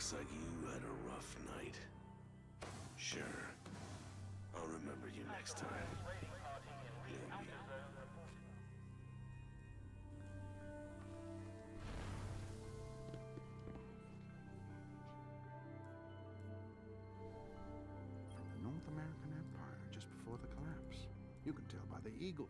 Looks like you had a rough night. Sure. I'll remember you next time. Maybe. From the North American Empire just before the collapse. You can tell by the eagles.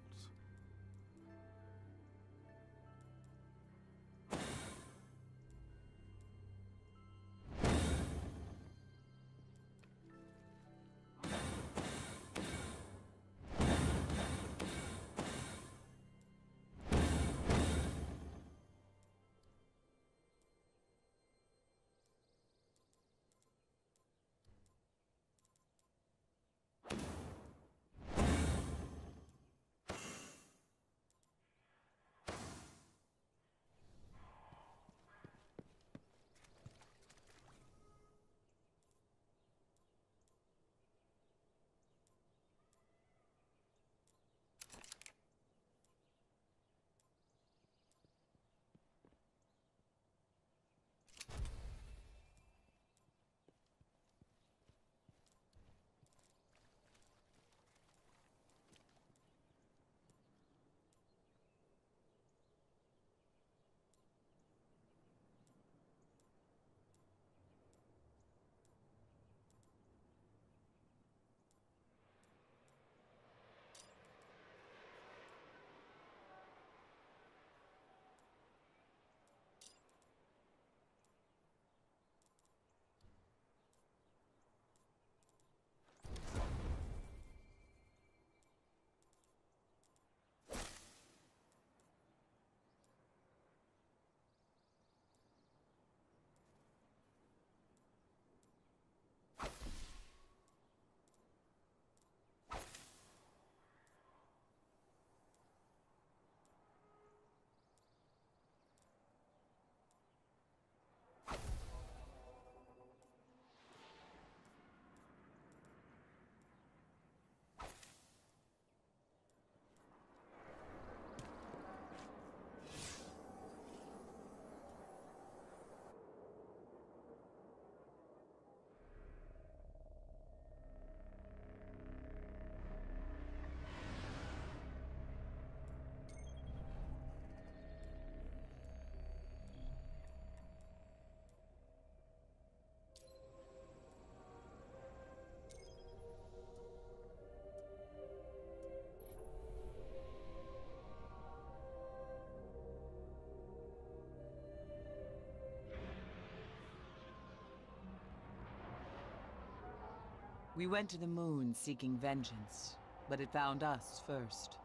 We went to the moon seeking vengeance, but it found us first.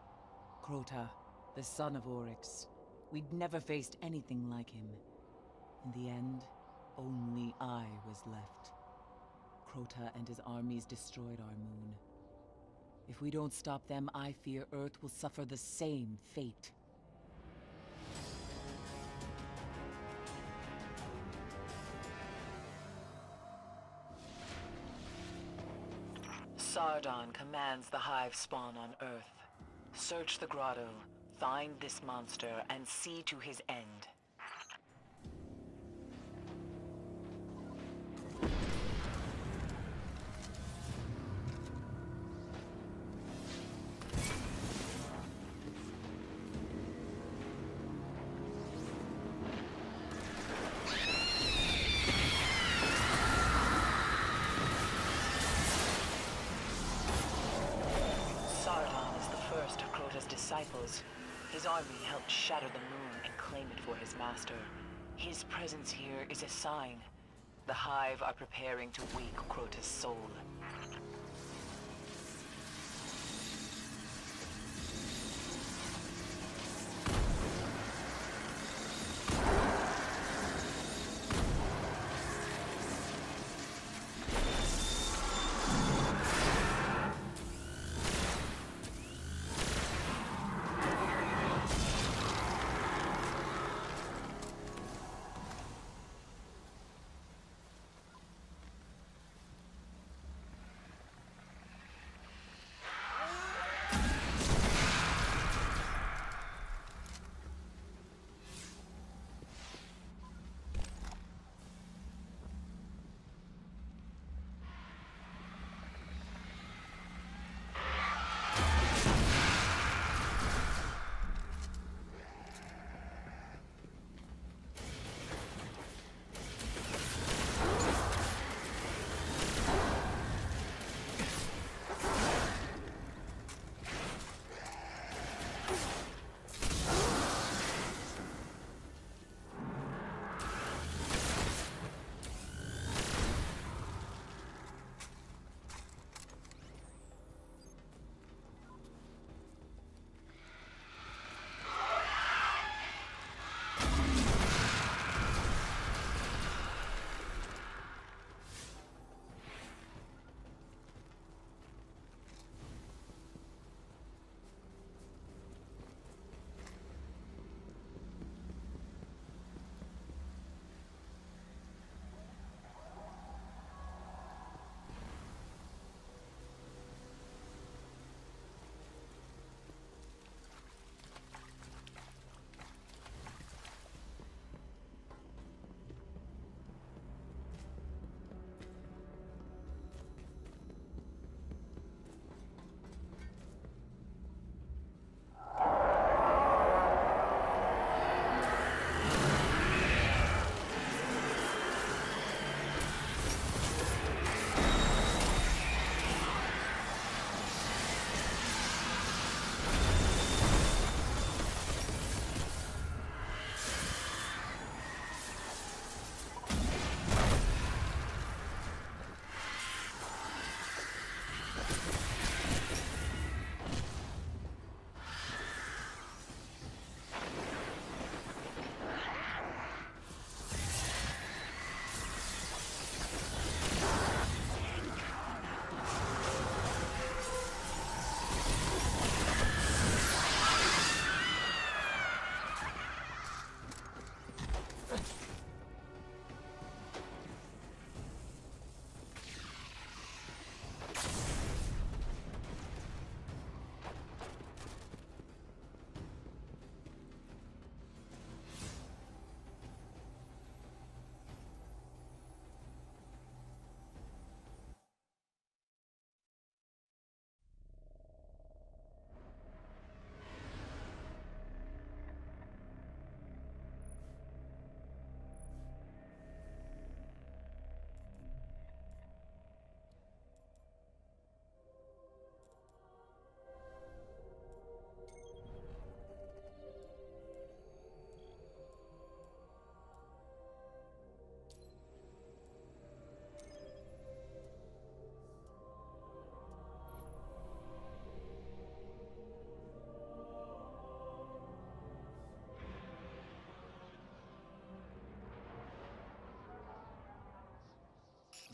Crota, the son of Oryx. We'd never faced anything like him. In the end, only I was left. Crota and his armies destroyed our moon. If we don't stop them, I fear Earth will suffer the same fate. Sardon commands the hive spawn on Earth. Search the grotto, find this monster, and see to his end. Disciples. His army helped shatter the moon and claim it for his master. His presence here is a sign. The Hive are preparing to wake Crota's soul.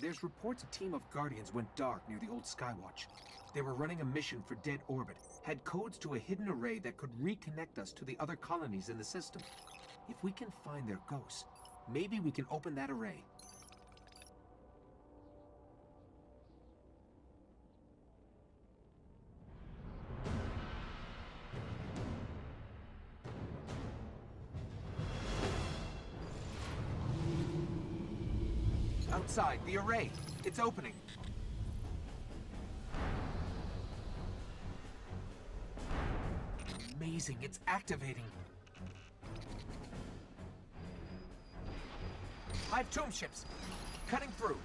There's reports a team of Guardians went dark near the old Skywatch. They were running a mission for Dead Orbit, had codes to a hidden array that could reconnect us to the other colonies in the system. If we can find their ghosts, maybe we can open that array. Outside, the array. It's opening. Amazing, it's activating. Live tomb ships, cutting through.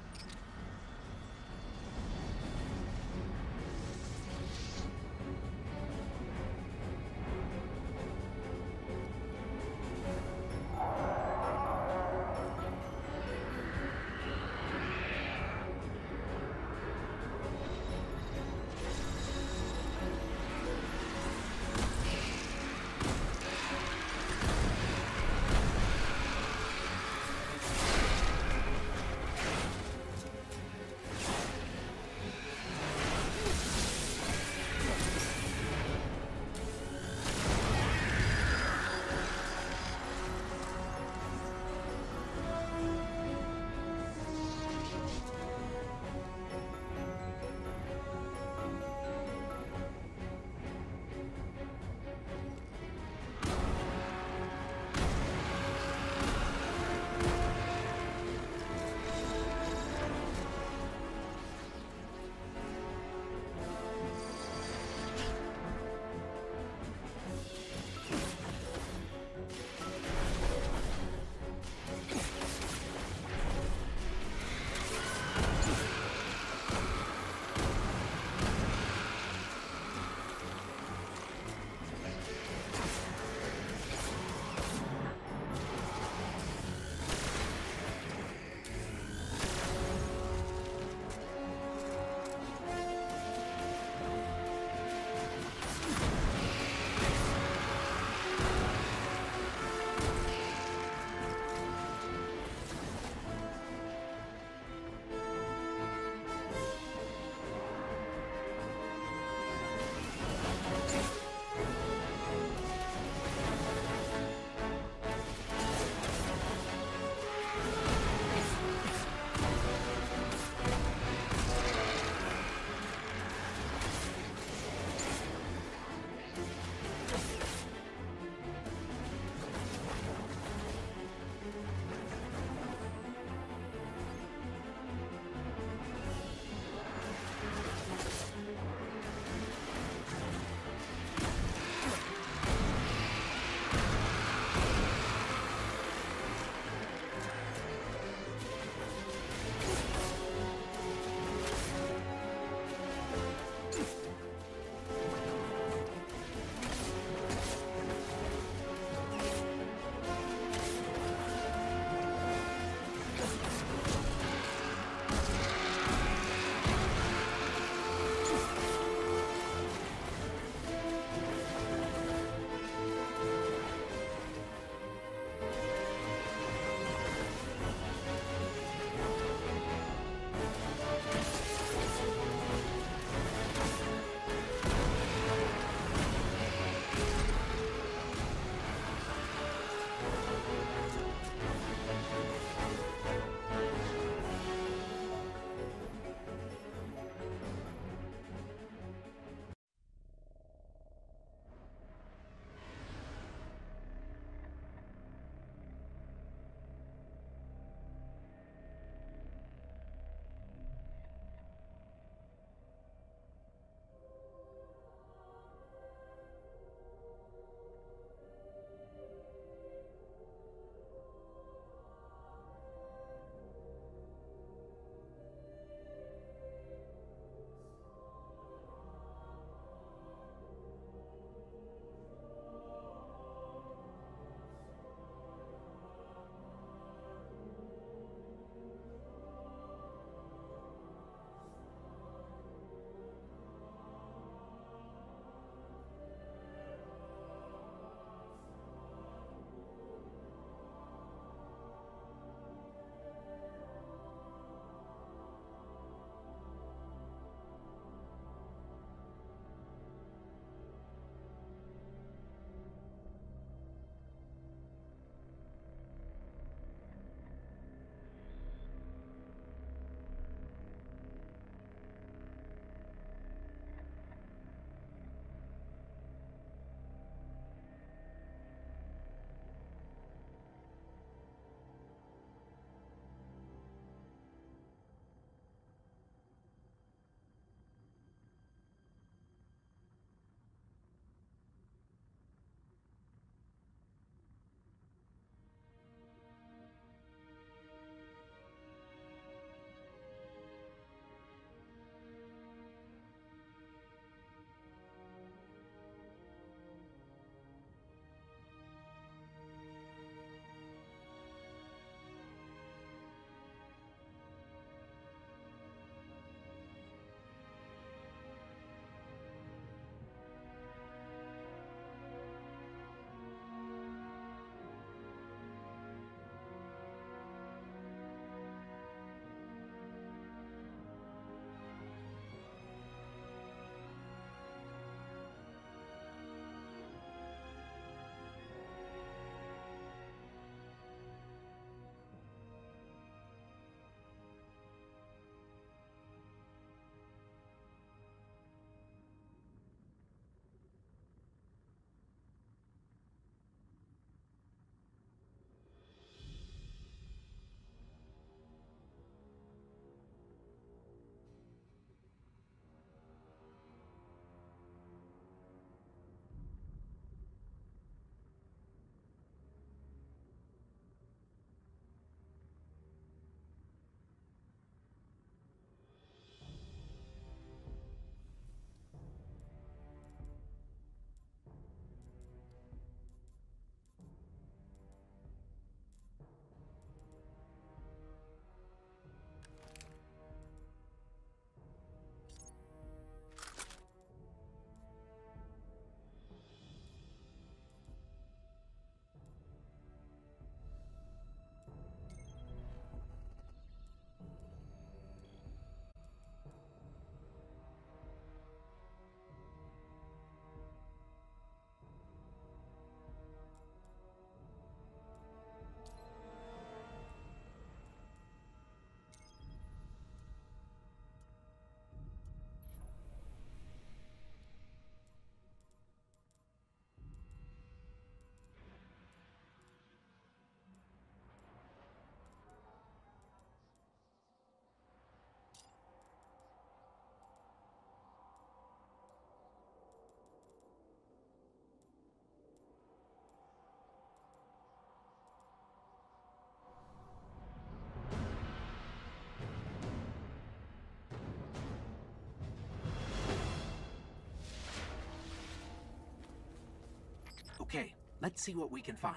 Okay, let's see what we can find.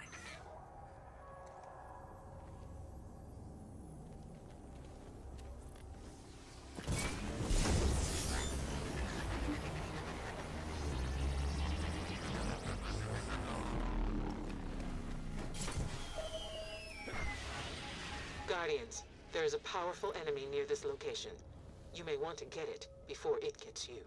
Guardians, there is a powerful enemy near this location. You may want to get it before it gets you.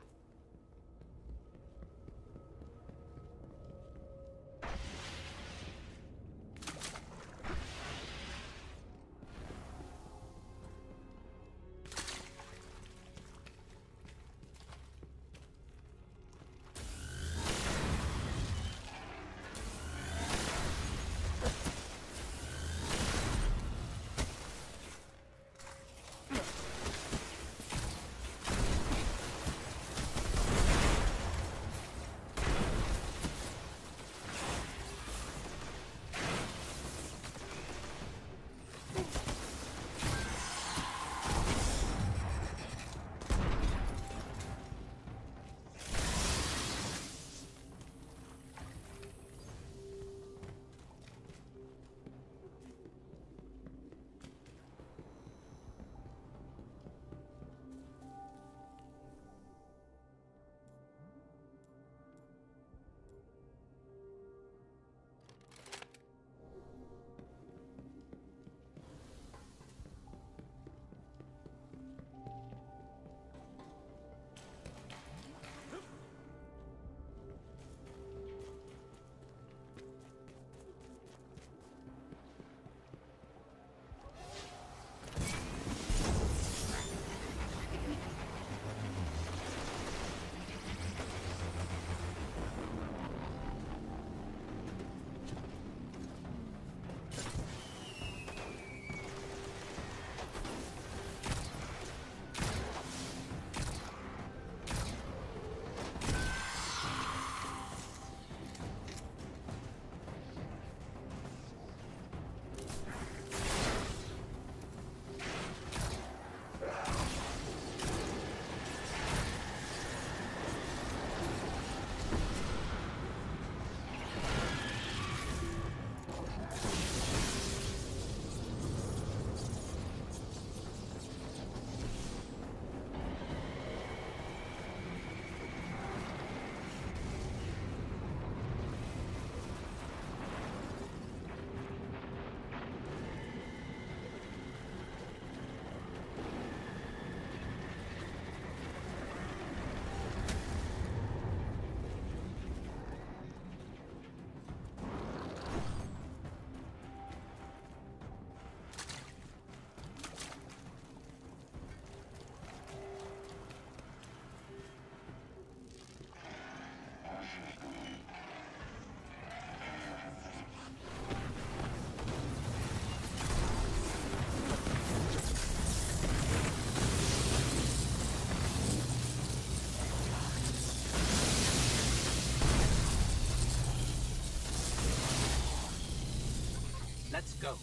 Let's go.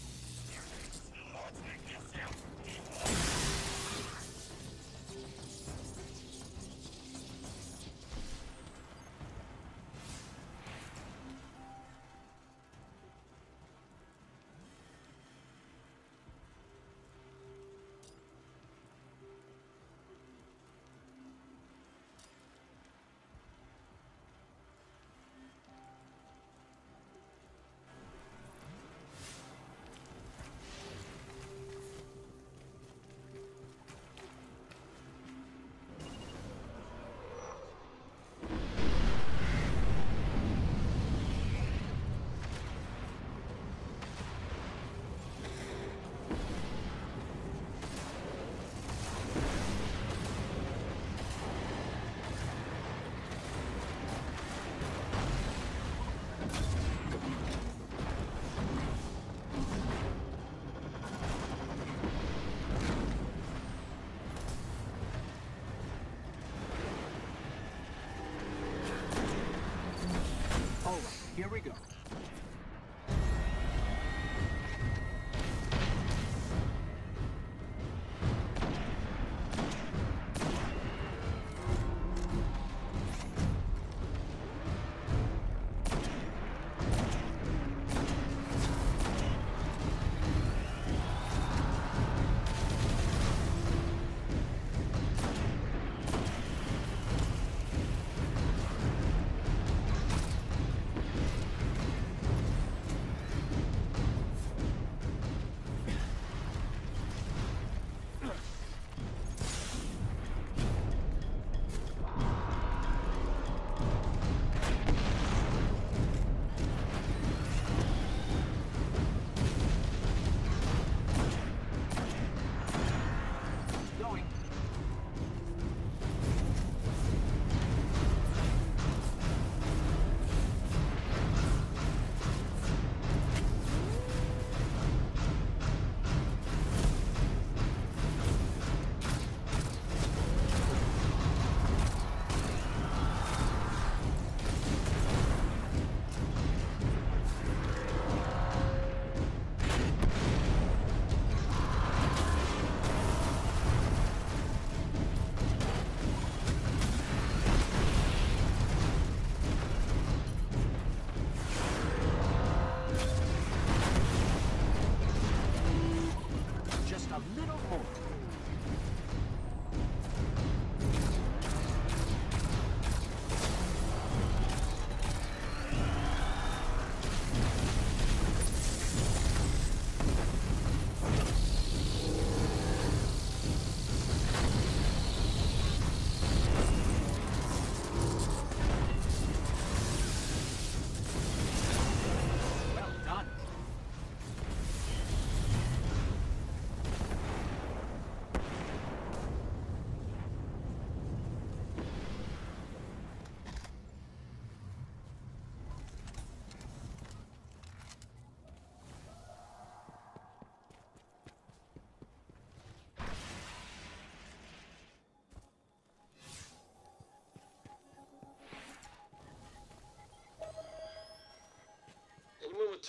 Here we go.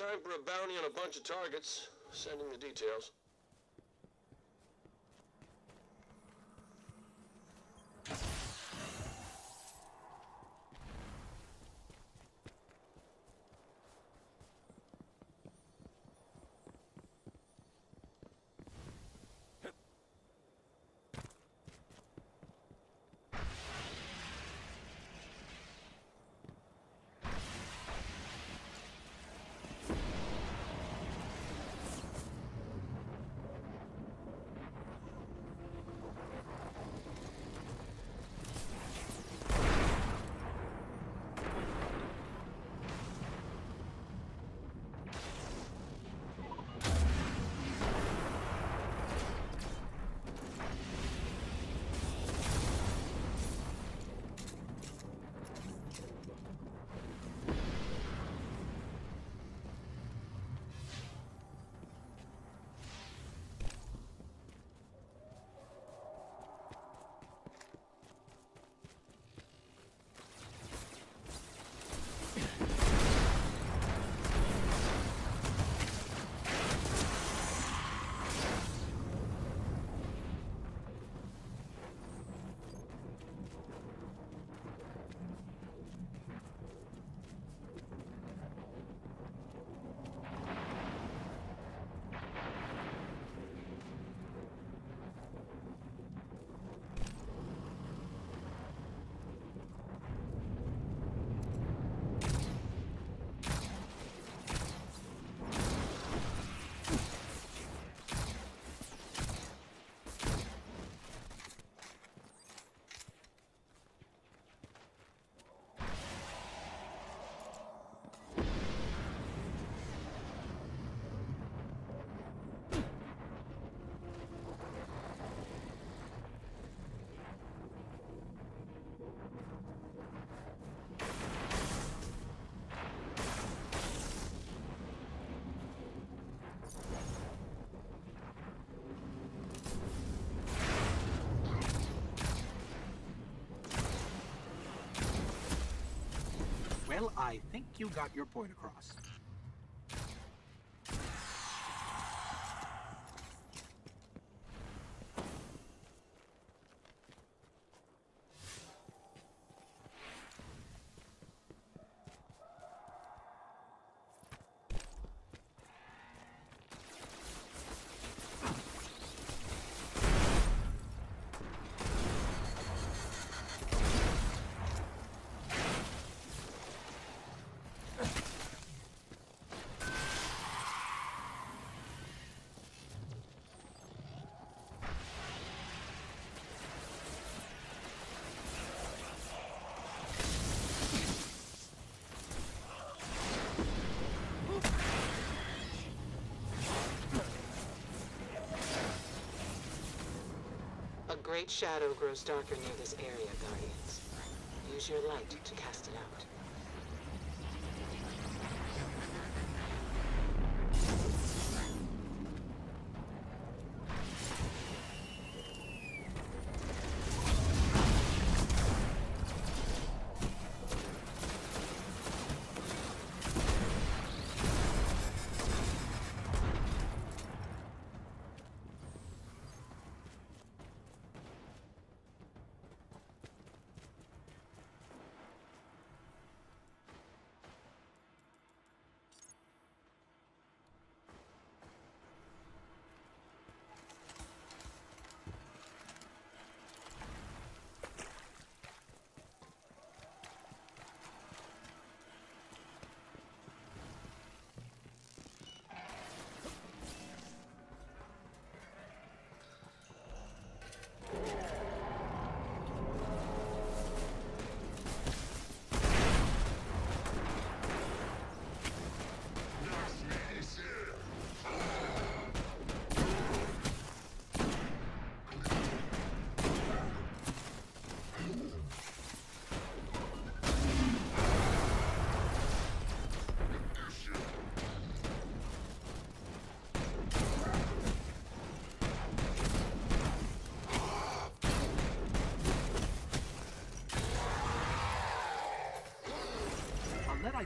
time for a bounty on a bunch of targets. Sending the details. Well, I think you got your point across. A great shadow grows darker near this area, Guardians. Use your light to cast it out.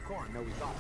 Corn, no, we thought.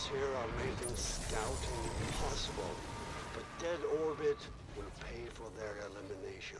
guys here are making scouting impossible, but Dead Orbit will pay for their elimination.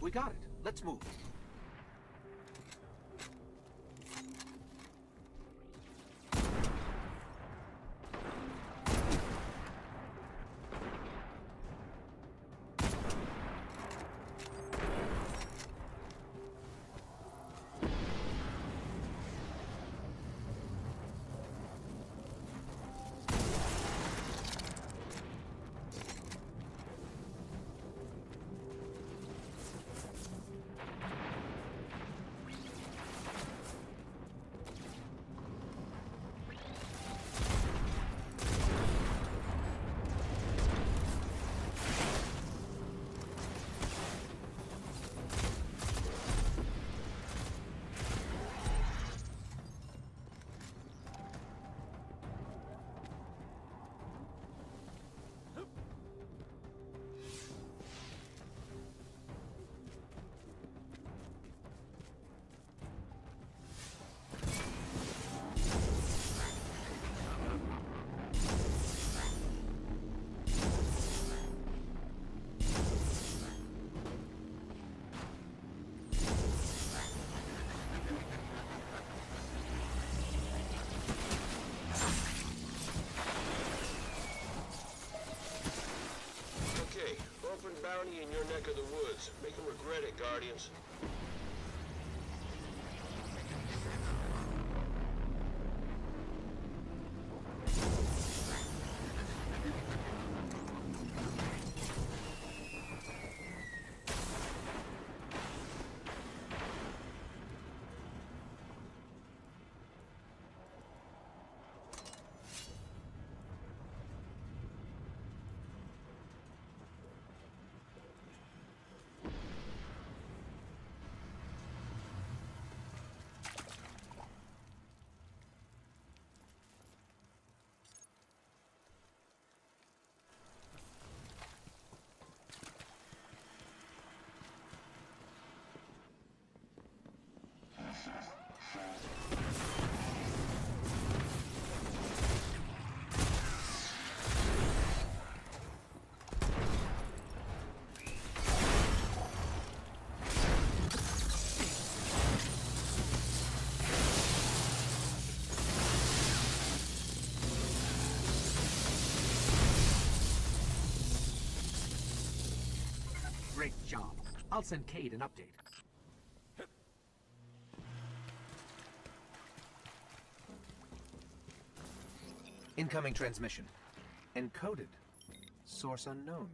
We got it. Let's move. neck of the woods. Make them regret it, Guardians. Great job. I'll send Cayde an update. Incoming transmission. Encoded. Source unknown.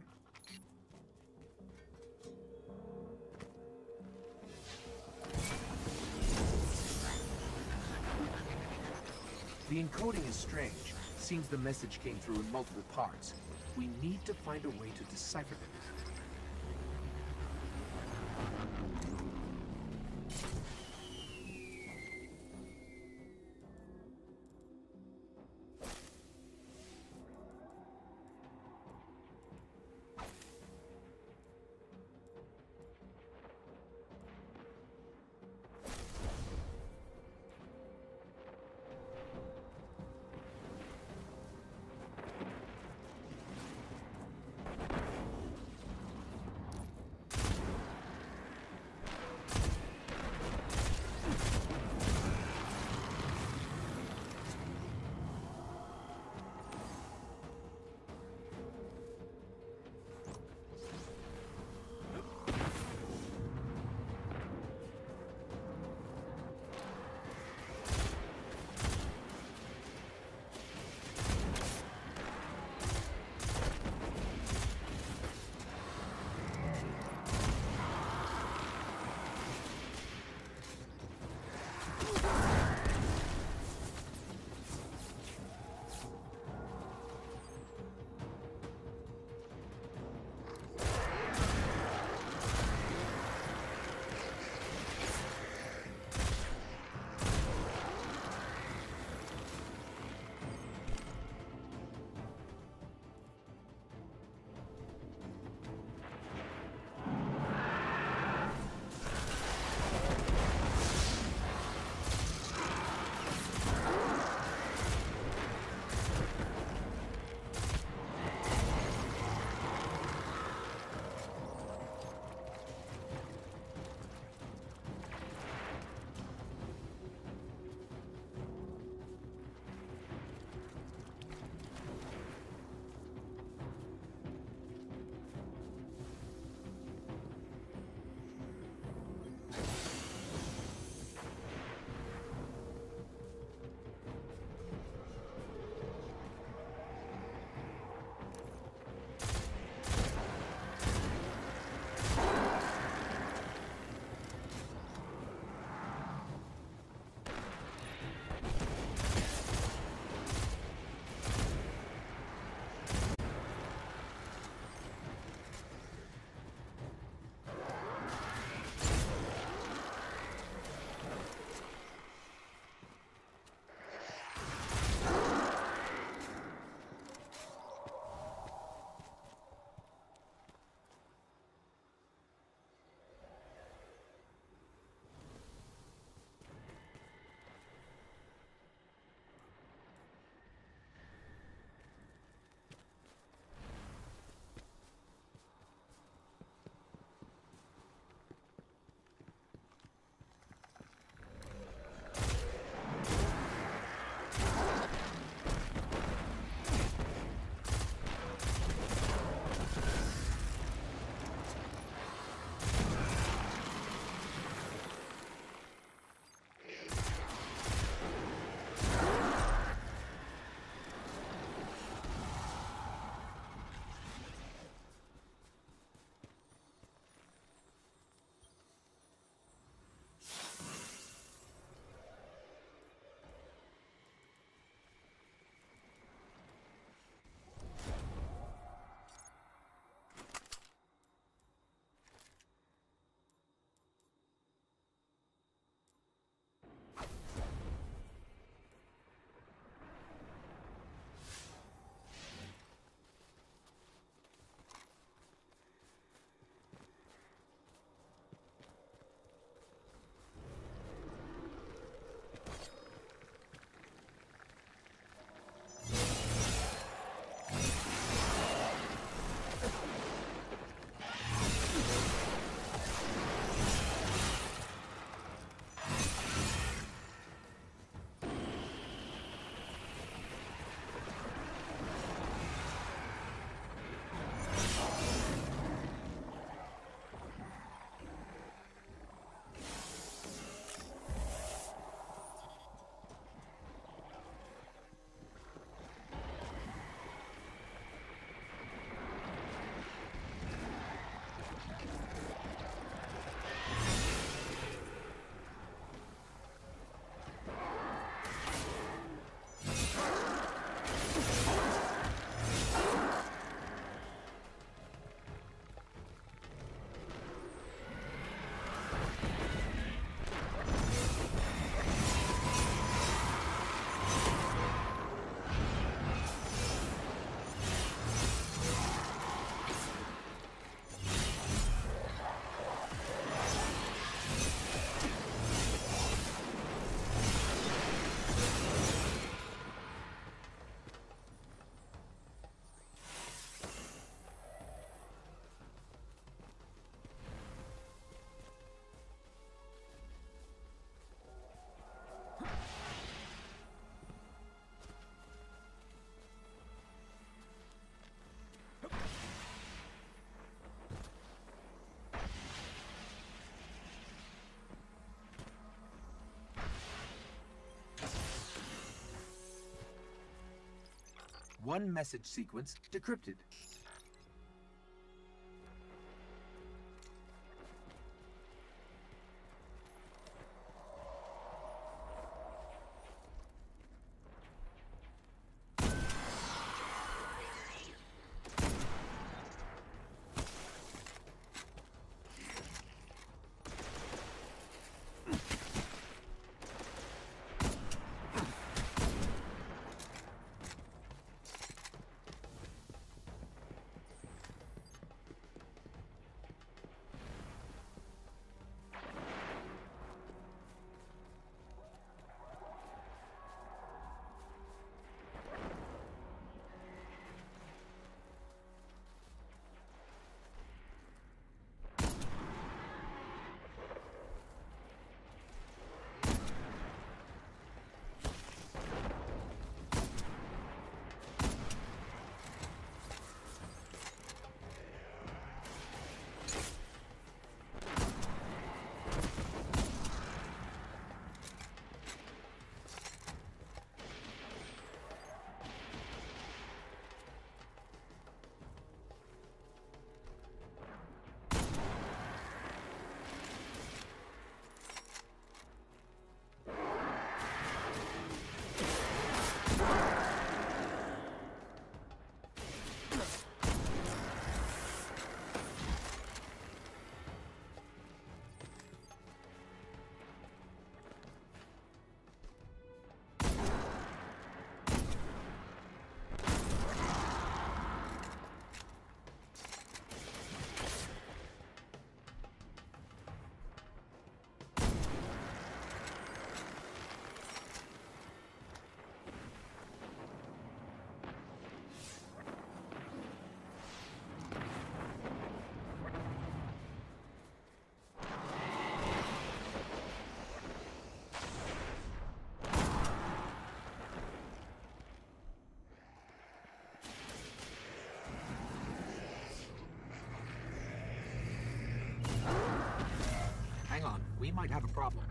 The encoding is strange. Seems the message came through in multiple parts. We need to find a way to decipher it. One message sequence decrypted. We might have a problem.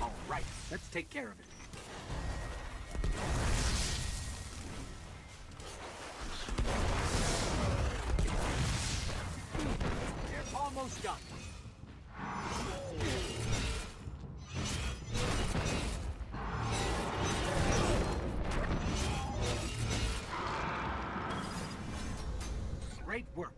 All right, let's take care of it. It's almost done. Great work.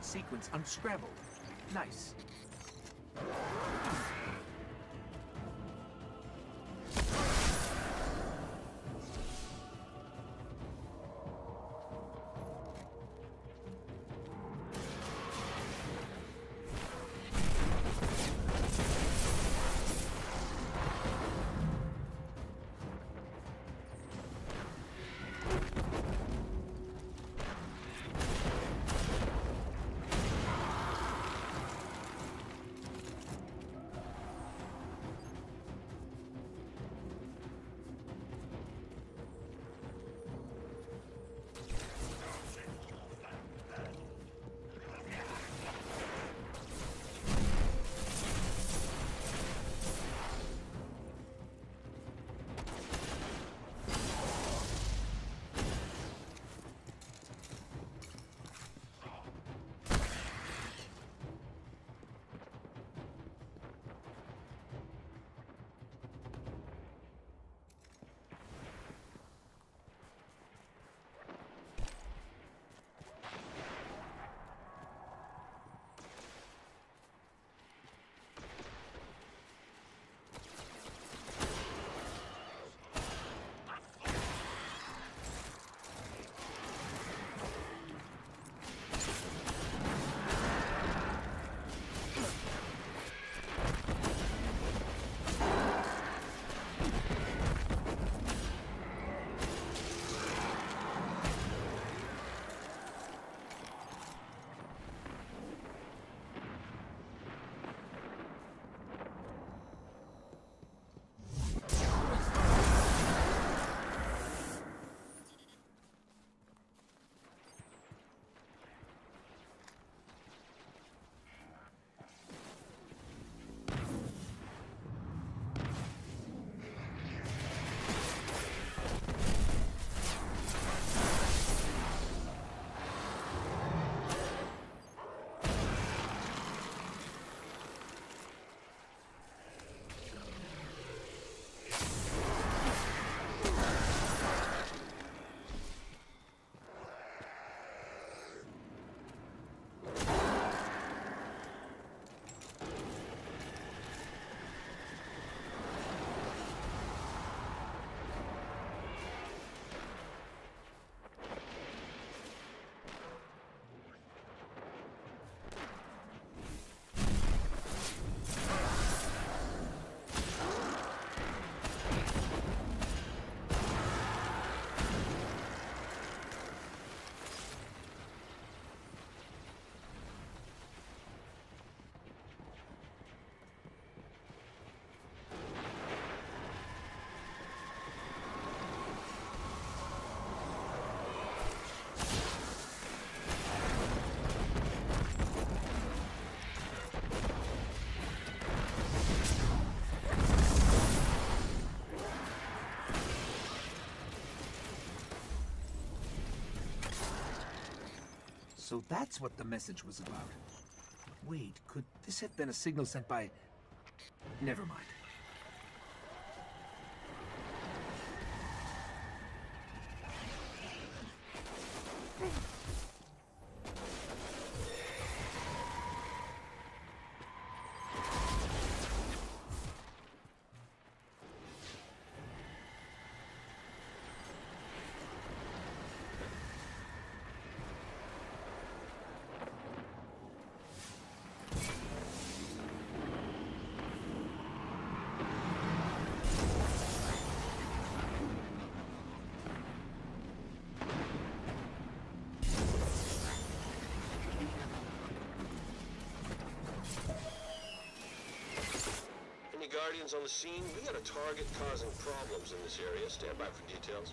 exit sequence unscrambled. Nice. So that's what the message was about. Wait, could this have been a signal sent by... Never mind. Guardians on the scene, we got a target causing problems in this area. Stand by for details.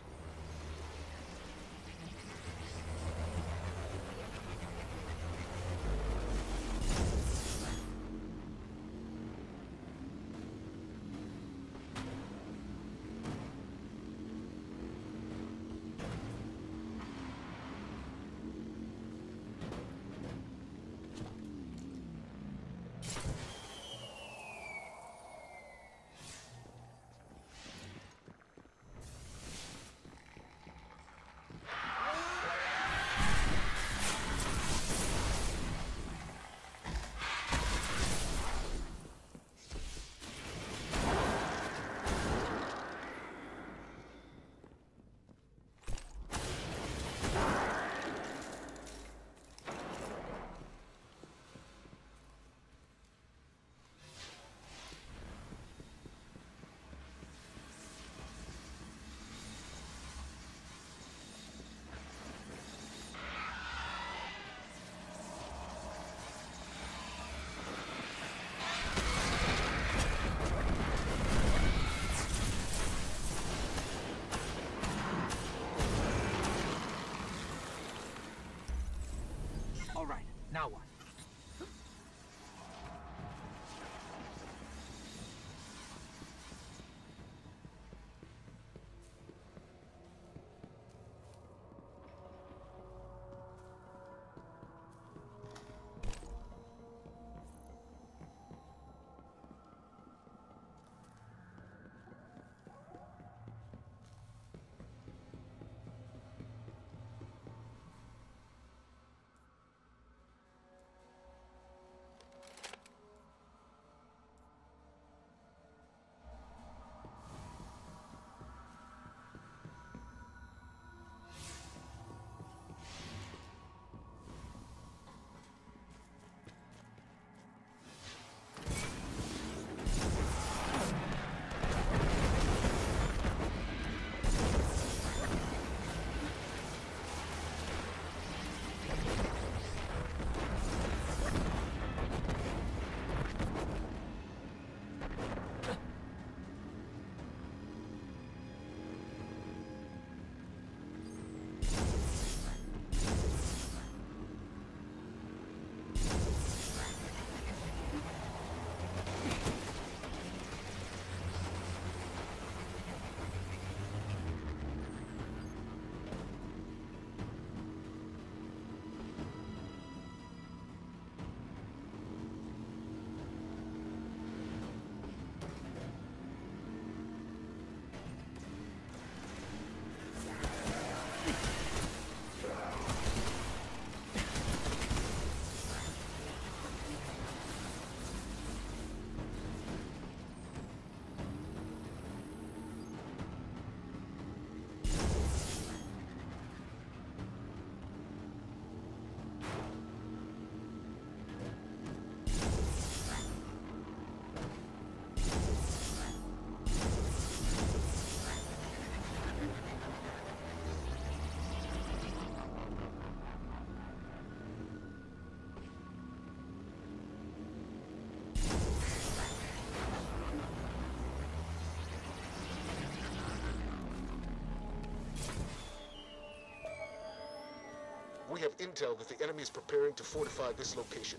We have intel that the enemy is preparing to fortify this location.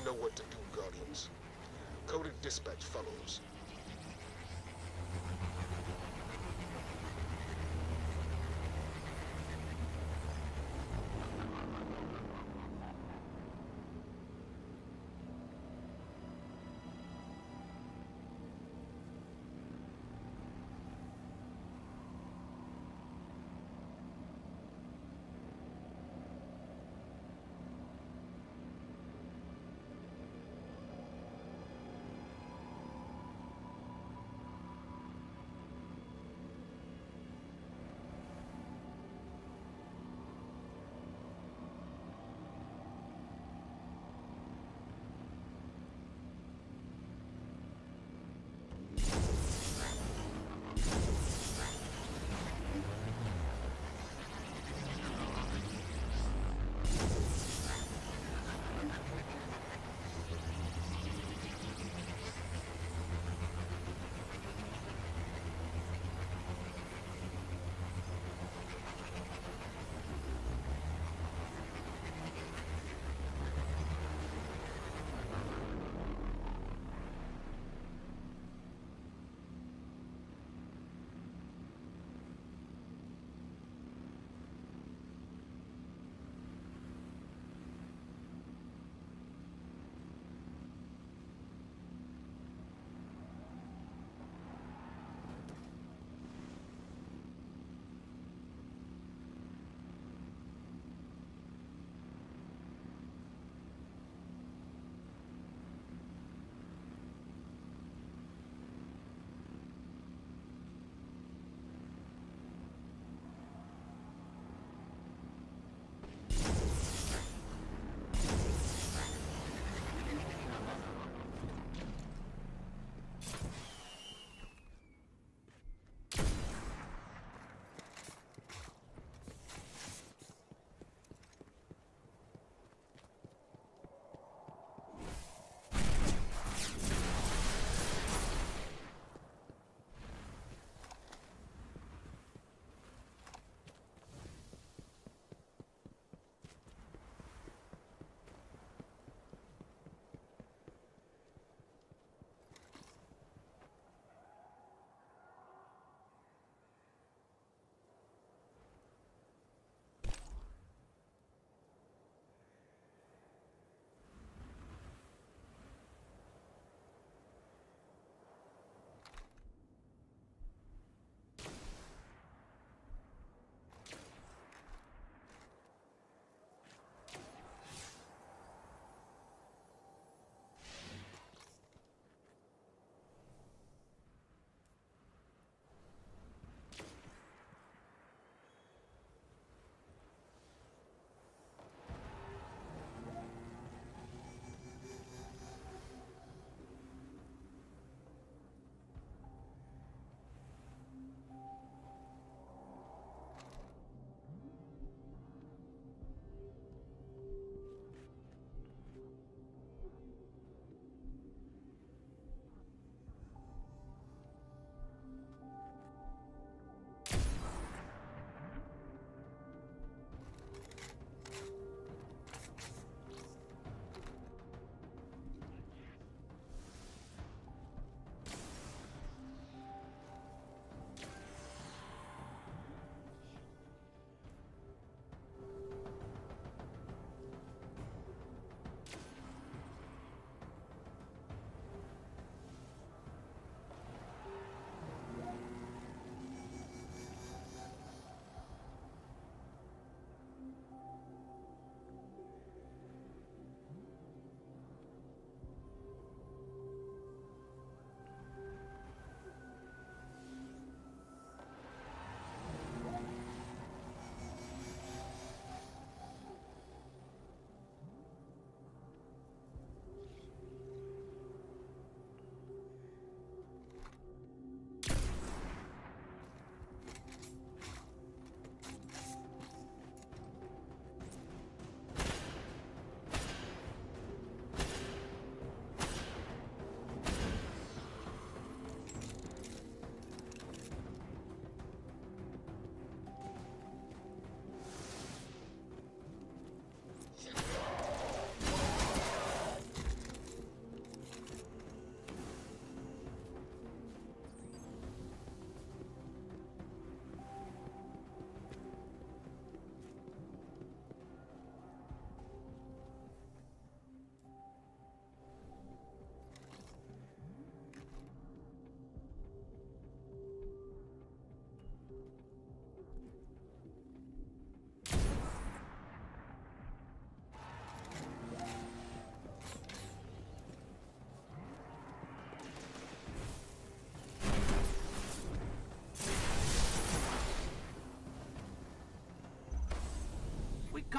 You know what to do, Guardians. Coded dispatch follows.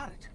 got it.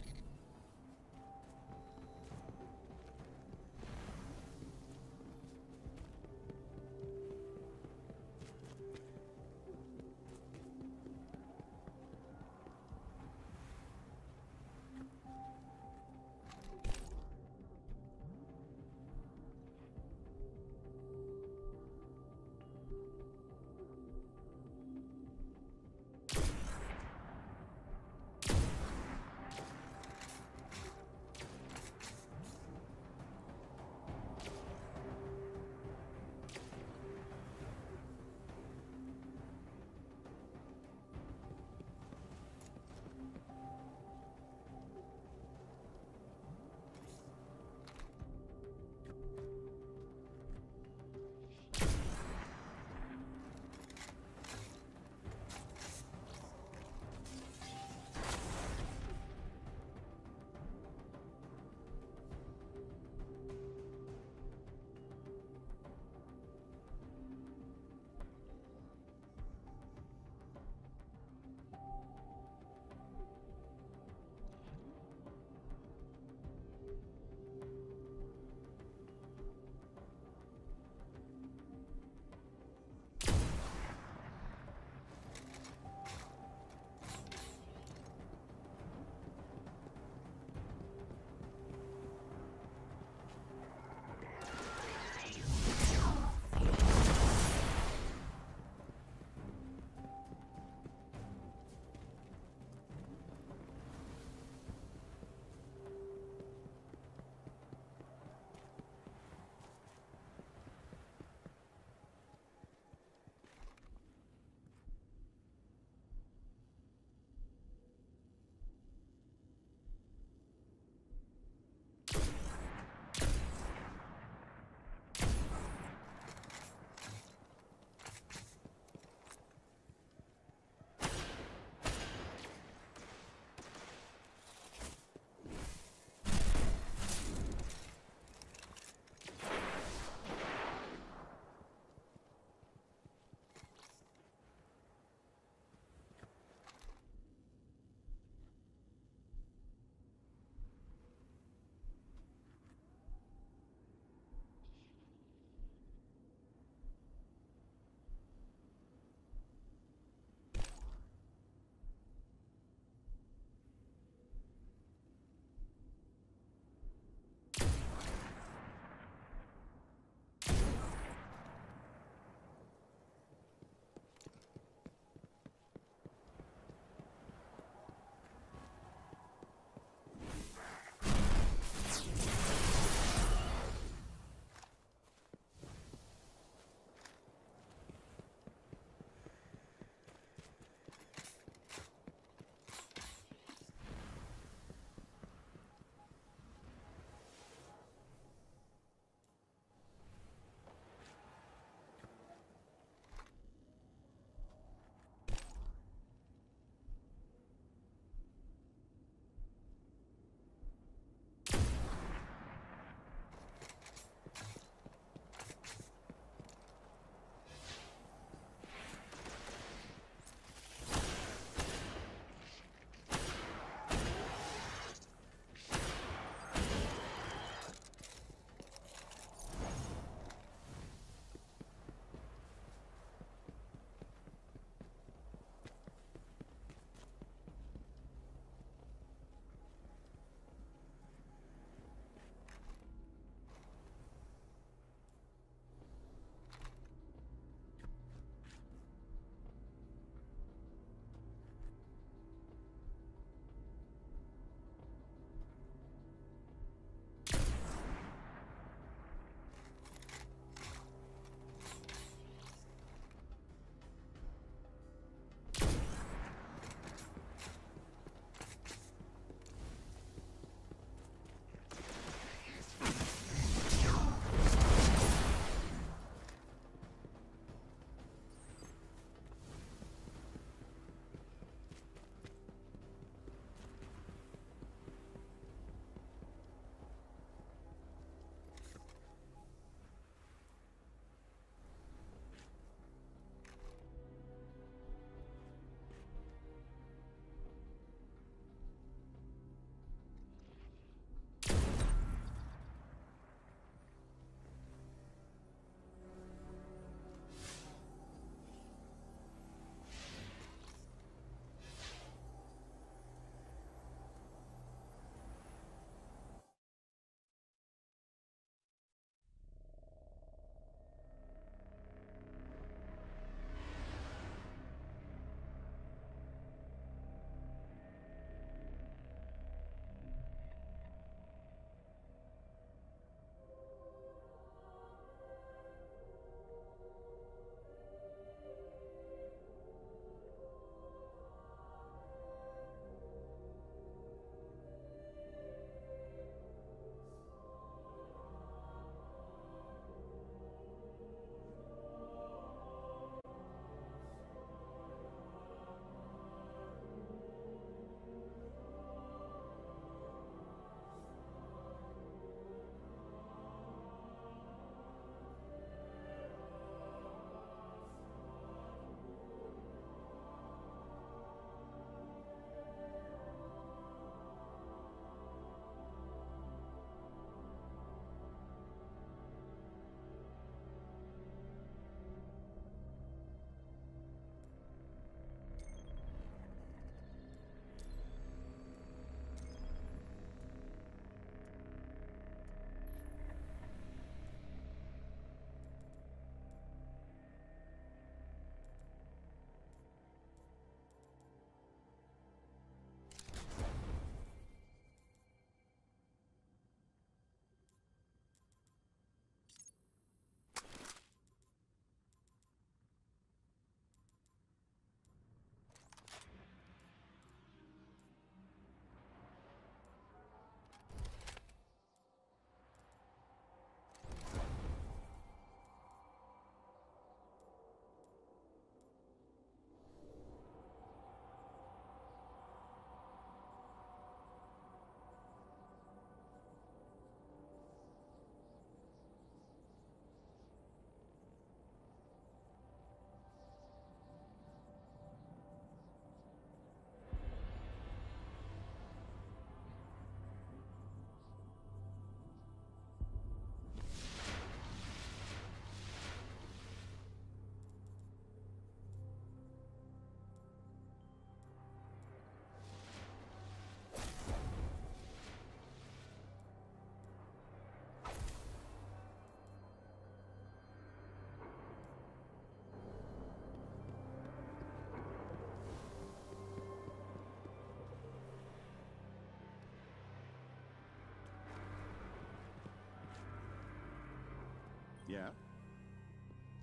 Yeah?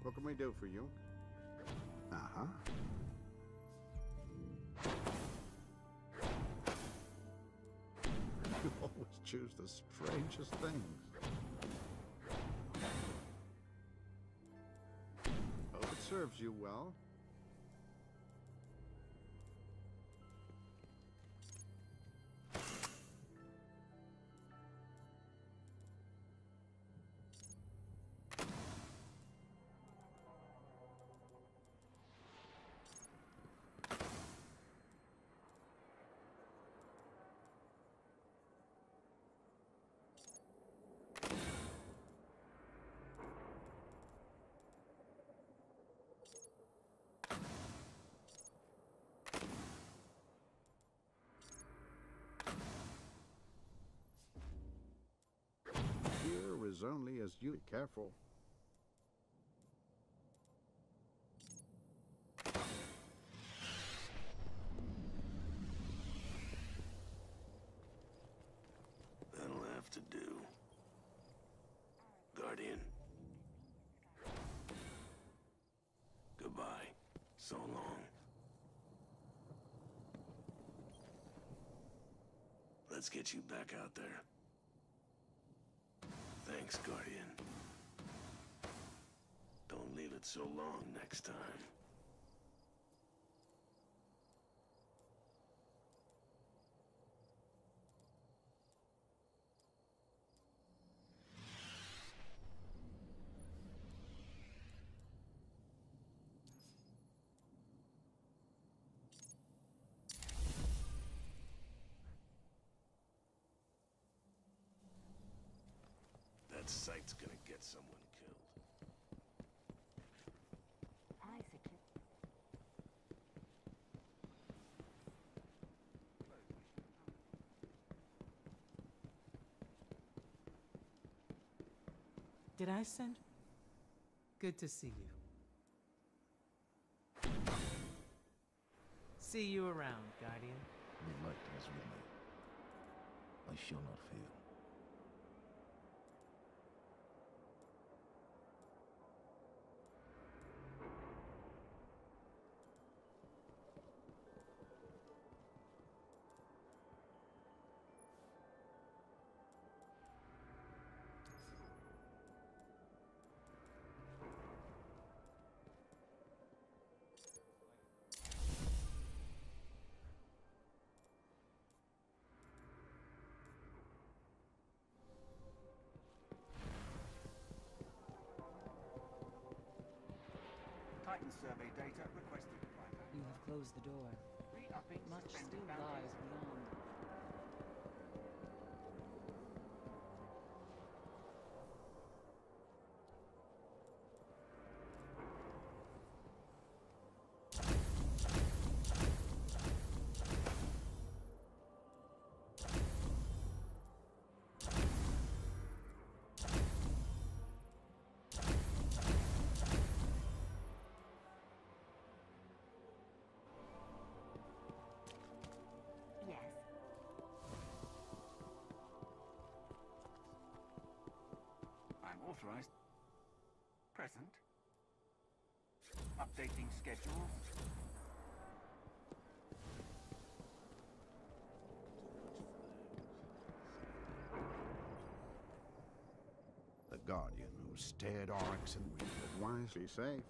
What can we do for you? Uh-huh. You always choose the strangest things. Hope it serves you well. Is only as you be careful. That'll have to do. Guardian. Goodbye. So long. Let's get you back out there. Thanks, Guardian. Don't leave it so long next time. That site's gonna get someone killed. Did I send? Good to see you. See you around, Guardian. Light has risen. I shall not fail. Survey data requested. You have closed the door. Much still lies beyond. Authorized. Present. Updating schedule. The Guardian who stared Oryx and weep but wisely safe.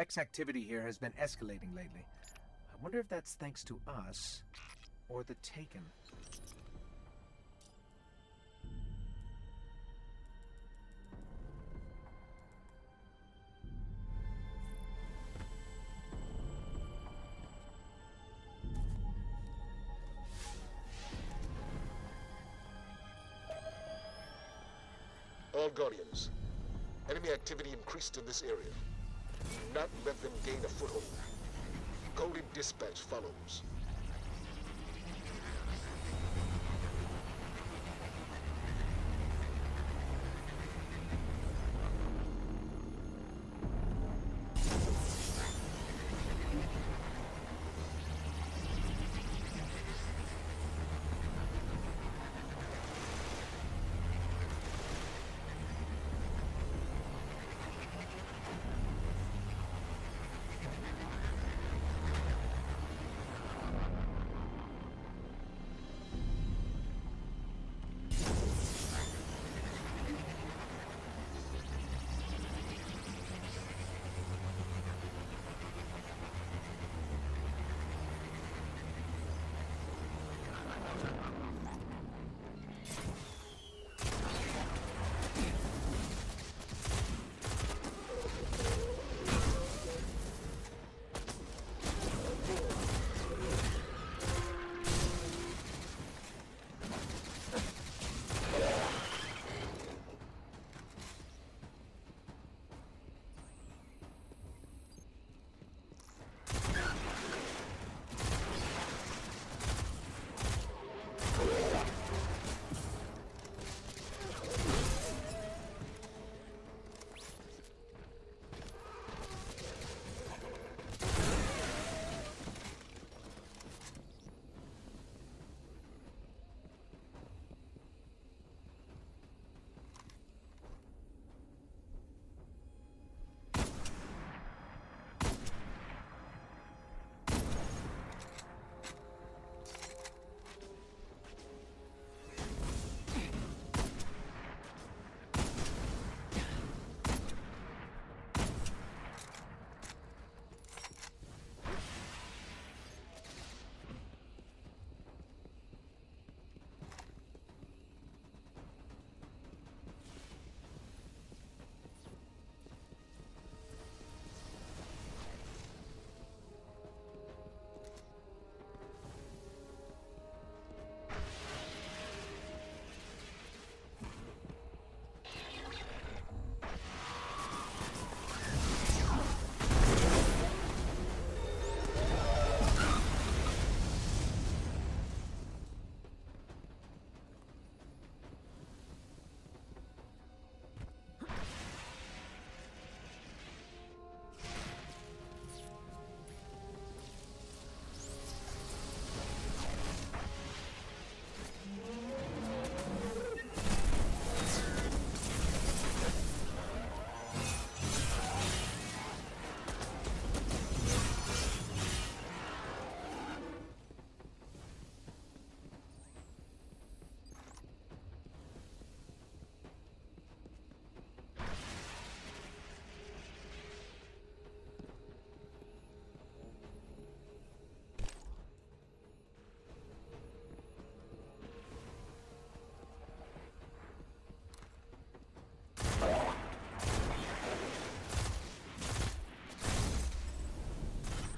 Vex activity here has been escalating lately. I wonder if that's thanks to us or the Taken. All Guardians, enemy activity increased in this area. Do not let them gain a foothold. Coded dispatch follows.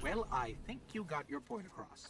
Well, I think you got your point across.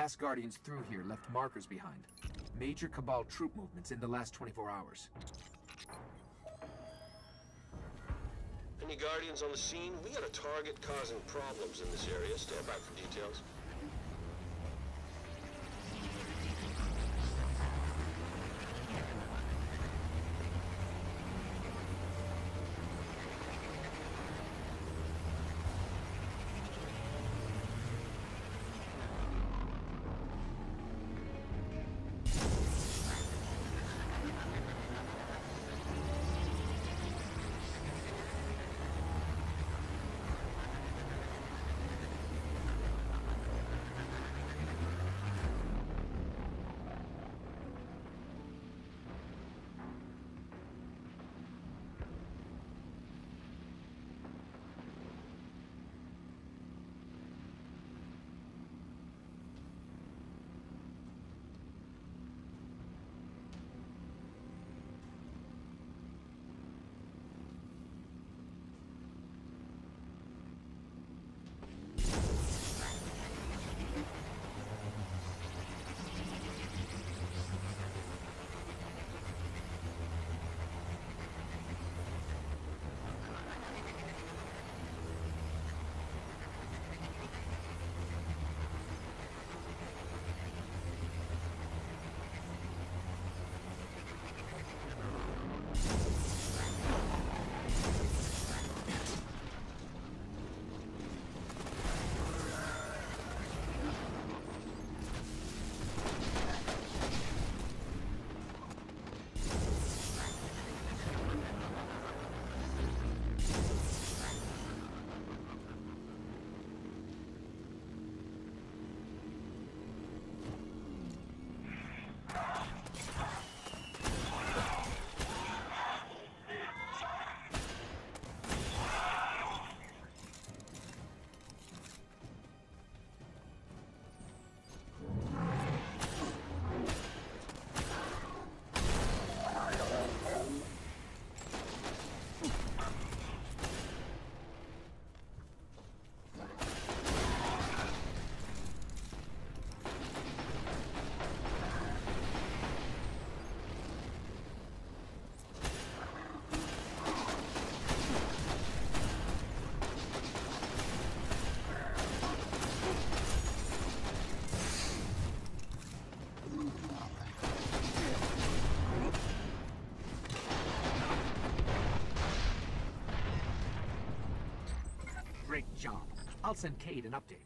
Last Guardians through here left markers behind. Major Cabal troop movements in the last 24 hours. Any Guardians on the scene? We got a target causing problems in this area. Stand by for details. Great job. I'll send Cayde an update.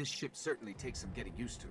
This ship certainly takes some getting used to.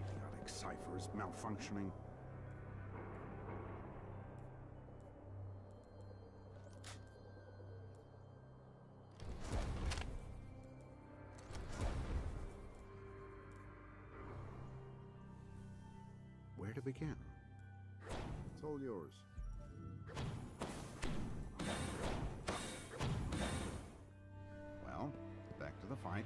idiotic cipher is malfunctioning. Where to begin? It's all yours. Well, back to the fight.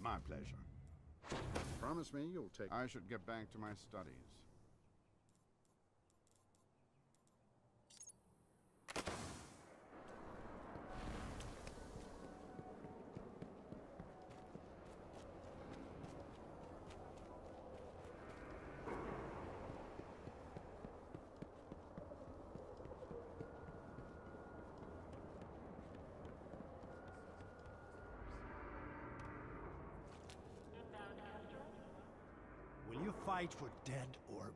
My pleasure. Promise me you'll take... I should get back to my studies. Will you fight for Dead Orbit?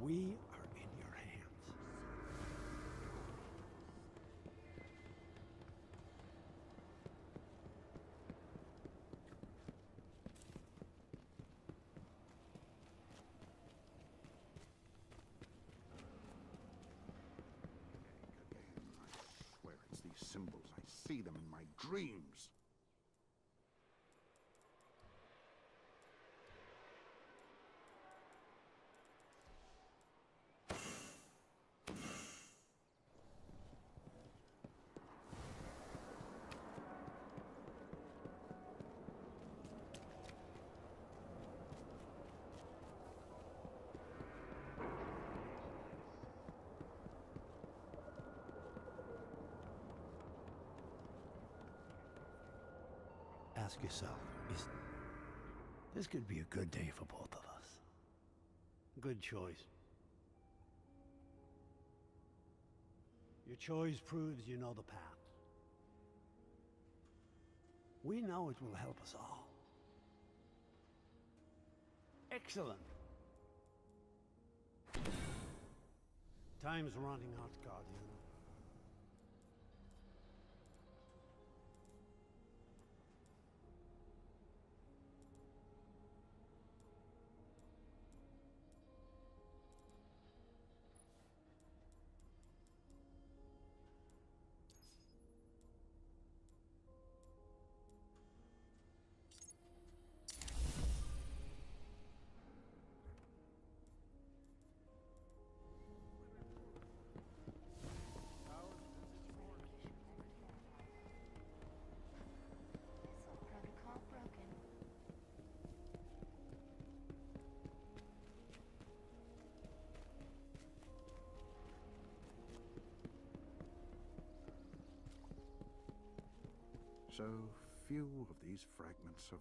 We are in your hands. Where is these symbols? I see them in my dreams. Ask yourself, this could be a good day for both of us. Good choice. Your choice proves you know the path. We know it will help us all. Excellent. Time's running out, Guardian. So few of these fragments survive.